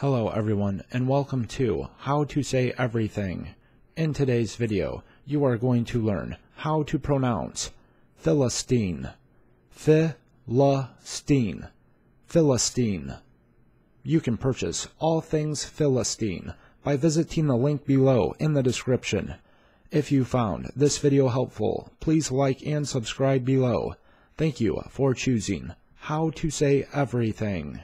Hello everyone, and welcome to How to Say Everything. In today's video, you are going to learn how to pronounce Philistine, Philistine, Philistine. You can purchase all things Philistine by visiting the link below in the description. If you found this video helpful, please like and subscribe below. Thank you for choosing How to Say Everything.